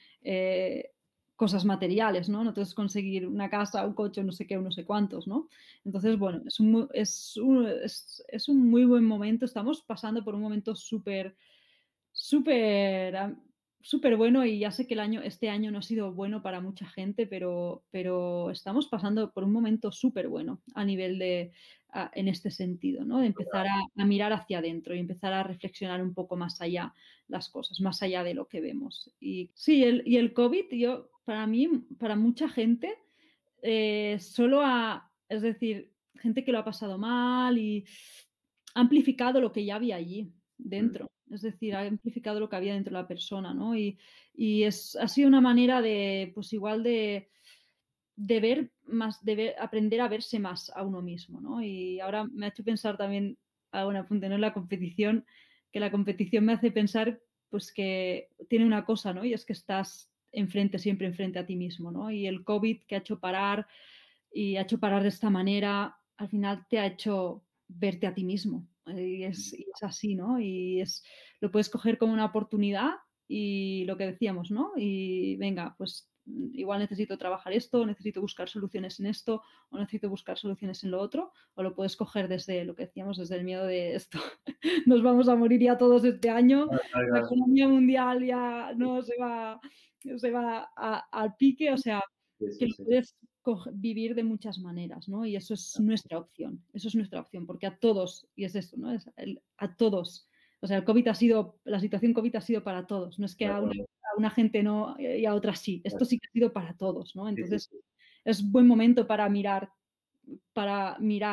cosas materiales, ¿no? No puedes conseguir una casa, un coche, no sé qué, no sé cuántos, ¿no? Entonces, bueno, es un muy buen momento. Estamos pasando por un momento súper bueno, y ya sé que este año no ha sido bueno para mucha gente, pero estamos pasando por un momento súper bueno a nivel de, en este sentido, ¿no? De empezar a mirar hacia adentro y empezar a reflexionar un poco más allá las cosas, más allá de lo que vemos. Y sí, el COVID, para mí, para mucha gente, es decir, gente que lo ha pasado mal y ha amplificado lo que ya había allí dentro. Es decir, ha amplificado lo que había dentro de la persona, ¿no? Y ha sido una manera de, pues igual aprender a verse más a uno mismo, ¿no? Y ahora me ha hecho pensar también, hago un apunte, ¿no? En la competición, que la competición me hace pensar, pues que tiene una cosa, ¿no? Y es que estás siempre enfrente a ti mismo, ¿no? Y el COVID que ha hecho parar de esta manera, al final te ha hecho verte a ti mismo. Y es así, ¿no? Lo puedes coger como una oportunidad y lo que decíamos, ¿no? Y venga, pues igual necesito trabajar esto, necesito buscar soluciones en esto, o necesito buscar soluciones en lo otro, o lo puedes coger desde lo que decíamos, desde el miedo de esto. Nos vamos a morir ya todos este año, la economía mundial ya no se va al pique, o sea, que lo puedes vivir de muchas maneras, ¿no? Y eso es nuestra opción, porque a todos, y es esto, ¿no? A todos, o sea, la situación COVID ha sido para todos, no es que a una gente no y a otra sí, esto sí que ha sido para todos, ¿no? Entonces, es buen momento para mirar,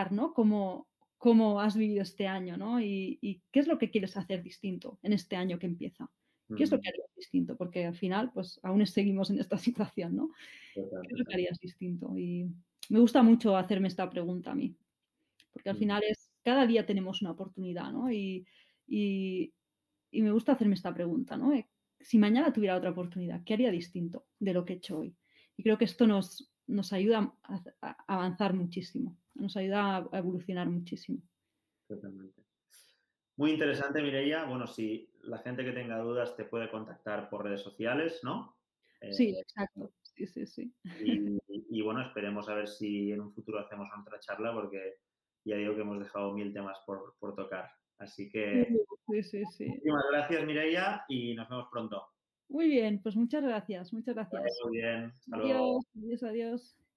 ¿no? Cómo has vivido este año, ¿no? Y qué es lo que quieres hacer distinto en este año que empieza. ¿Qué es lo que harías distinto? Porque al final, pues aún seguimos en esta situación, ¿no? Totalmente. ¿Qué es lo que harías distinto? Y me gusta mucho hacerme esta pregunta a mí, porque al final cada día tenemos una oportunidad, ¿no? Y me gusta hacerme esta pregunta, ¿no? Si mañana tuviera otra oportunidad, ¿qué haría distinto de lo que he hecho hoy? Y creo que esto nos ayuda a avanzar muchísimo, nos ayuda a evolucionar muchísimo. Totalmente. Muy interesante, Mireia. Bueno, si la gente que tenga dudas te puede contactar por redes sociales, ¿no? Sí, exacto. Sí. Y bueno, esperemos a ver si en un futuro hacemos otra charla, porque ya digo que hemos dejado 1000 temas por tocar. Así que sí. Muchísimas gracias, Mireia, y nos vemos pronto. Muy bien, pues muchas gracias. Muy bien. Hasta luego. Adiós.